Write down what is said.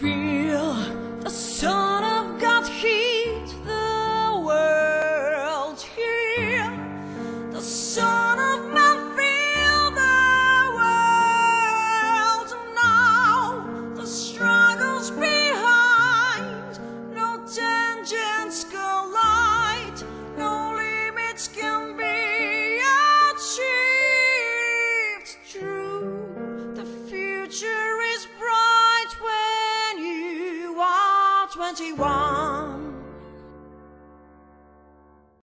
Feel the Son of God heat the world. Hear the Son of Man feel the world. Now the struggle's behind. No tangents collide. No limits can be achieved. True, the future is bright. 21